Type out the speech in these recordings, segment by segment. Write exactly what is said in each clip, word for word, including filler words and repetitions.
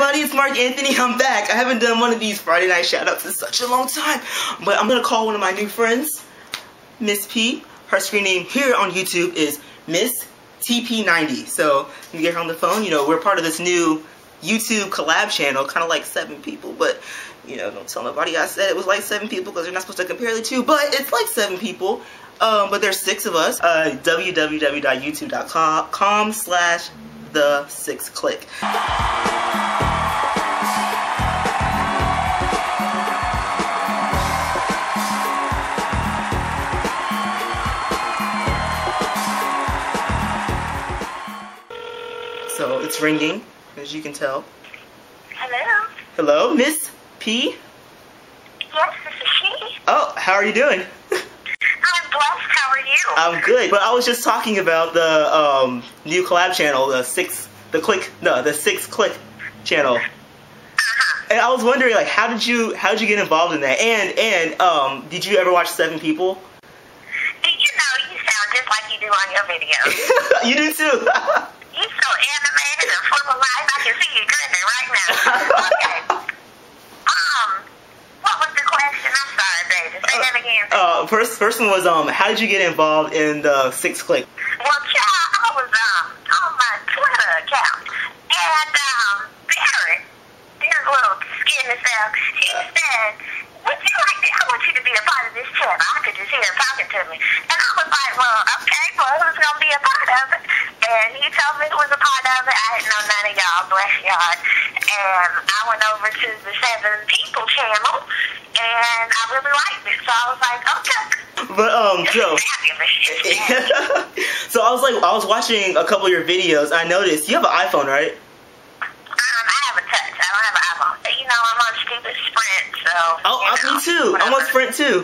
everybody, it's Mark Anthony. I'm back. I haven't done one of these Friday night shoutouts in such a long time, but I'm gonna call one of my new friends, Miss P. Her screen name here on YouTube is Miss T P ninety. So you get her on the phone. You know, we're part of this new YouTube collab channel, kind of like Seven People, but you know, don't tell nobody I said it was like Seven People because you're not supposed to compare the two, but it's like Seven People. Um, but there's six of us. Uh, w w w dot youtube dot com slash the six clique. So it's ringing, as you can tell. Hello. Hello, Miss P? Yes, this is she. Oh, how are you doing? How are you? I'm good. But I was just talking about the um, new collab channel, the six, the click, no, the six click channel. Uh -huh. And I was wondering, like, how did you, how did you get involved in that? And and um, did you ever watch Seven People? You know, you sound just like you do on your videos. You do too. You're so animated and full of life. I can see you doing it right now. Okay. Um, what was the question? I'm sorry, baby. Say that again. Uh, First, first one was, um, how did you get involved in the six clique? Well, child, I was, um, on my Twitter account, and, um, Barrett, this little skinny self, he said, would you like to, I want you to be a part of this channel. I could just hear him talking to me. And I was like, well, okay, well, who's going to be a part of it? And he told me it was a part of it. I didn't know none of y'all, bless y'all. And I went over to the Seven People channel, and I really liked it, so I was like, okay. But um, Joe. So I was like, I was watching a couple of your videos. I noticed you have an iPhone, right? Um, I have a touch. I don't have an iPhone. You know, I'm on stupid Sprint, so. Oh, I me too. Whatever. I'm on Sprint too.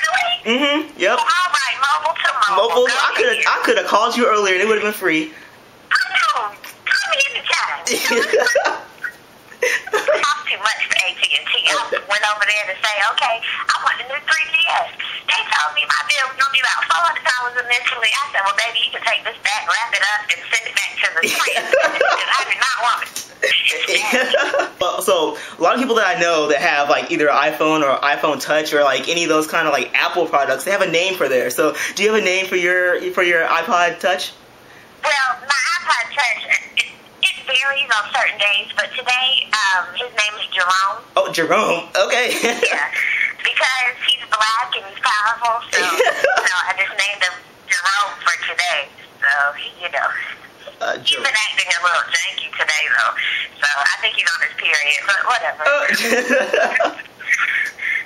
Really? Mm-hmm. Yep. Well, all right, mobile to mobile. Mobile. I could have, I could have called you earlier, and it would have been free. I know. Come in the chat. Talk too much to A T and T. I went over there to say, okay, I want the new three G S. They told me my bill was going to be about four hundred dollars initially. I said, well, baby, you can take this back, wrap it up, and send it back to the street. I did not want it. Well, so a lot of people that I know that have like either an iPhone or iPhone Touch or like any of those kind of like Apple products, they have a name for theirs. So, do you have a name for your for your iPod Touch? Well, my iPod Touch. Varies on certain days, but today um, his name is Jerome. Oh, Jerome. Okay. Yeah, because he's black and he's powerful, so you know, I just named him Jerome for today. So you know, uh, he's been acting a little janky today, though. So I think he's on his period, but whatever. Uh,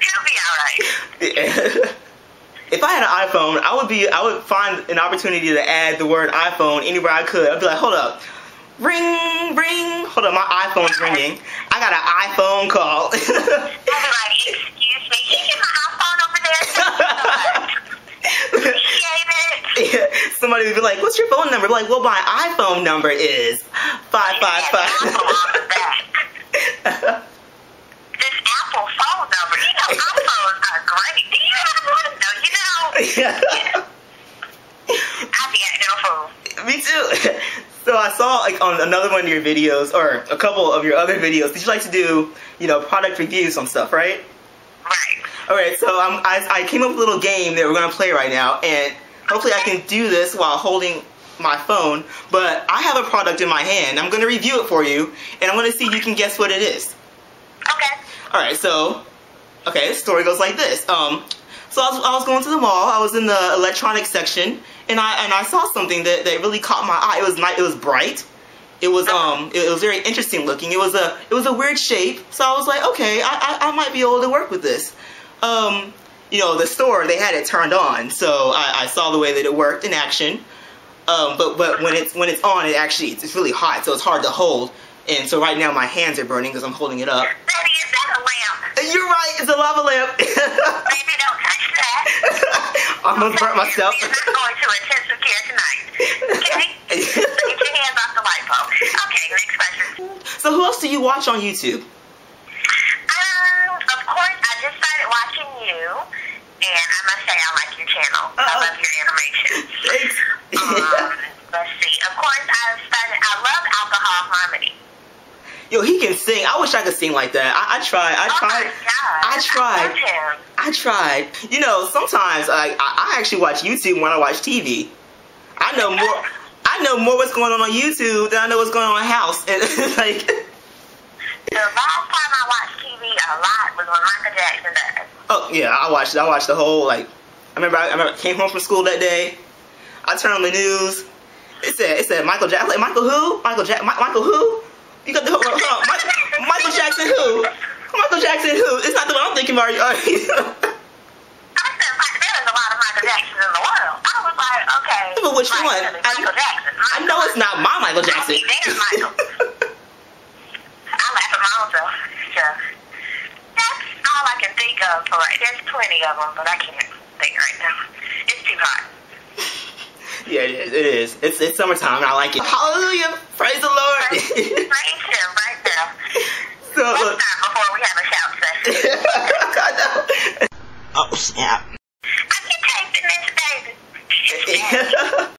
He'll be all right. Yeah. If I had an iPhone, I would be. I would find an opportunity to add the word iPhone anywhere I could. I'd be like, hold up. Ring, ring. Hold on, my iPhone's ringing. I got an iPhone call. I'll be like, excuse me, you get my iPhone over there? Appreciate it. Yeah. Somebody would be like, what's your phone number? Be like, well, my iPhone number is five five five. This Apple phone number. You know, iPhones are great. Do you have one? No, you know. Yeah. Yeah. I'll be at no fool. Me too. So I saw like on another one of your videos, or a couple of your other videos, that you like to do, you know, product reviews on stuff, right? Right. All right. So I'm, I, I came up with a little game that we're gonna play right now, and hopefully okay. I can do this while holding my phone. But I have a product in my hand. I'm gonna review it for you, and I'm gonna see if you can guess what it is. Okay. All right. So, okay, the story goes like this. Um. So I was, I was going to the mall, I was in the electronics section, and I and I saw something that, that really caught my eye. It was night, it was bright, it was um it, it was very interesting looking. It was a it was a weird shape, so I was like, okay, I, I, I might be able to work with this. Um, you know, the store, they had it turned on, so I, I saw the way that it worked in action. Um, but but when it's when it's on, it actually it's really hot, so it's hard to hold. And so right now my hands are burning because I'm holding it up. Baby, is that a lamp? You're right, it's a lava lamp. Baby, don't touch that. I'm going to burn myself. You're not going to intensive care tonight. Okay? So get your hands off the light bulb. Okay, next question. So who else do you watch on YouTube? Um, of course, I just started watching you. And I must say I like your channel. Uh-oh. I love your animations. Thanks. Um, let's see. Of course, I've started, I love Alcohol Harmony. Yo, he can sing. I wish I could sing like that. I, I tried. I tried. Oh I tried. I, I tried. You know, sometimes I, I actually watch YouTube when I watch T V. I know more. I know more what's going on on YouTube than I know what's going on in house. And like, the last time I watched T V a lot was when Michael Jackson died. Oh yeah, I watched. I watched the whole like. I remember. I, I remember. I came home from school that day. I turned on the news. It said. It said Michael Jackson. Like, Michael who? Michael Jack. Ma Michael who? You got the whole. Huh, Michael, Michael Jackson who? Michael Jackson who? It's not the one I'm thinking about. I said like there was a lot of Michael Jackson in the world. I was like, okay. But which Michael one? I, Michael Jackson. Michael I know it's not my Michael Jackson. I mean, Michael. I laugh at my own self. That's all I can think of. For like, there's plenty of them, but I can't think right now. It's too hot. Yeah, it is. It's it's summertime and I like it. Hallelujah! Praise the Lord. Praise Him right now. So next look. Time before we have a shout session. Oh snap! I can take the next baby.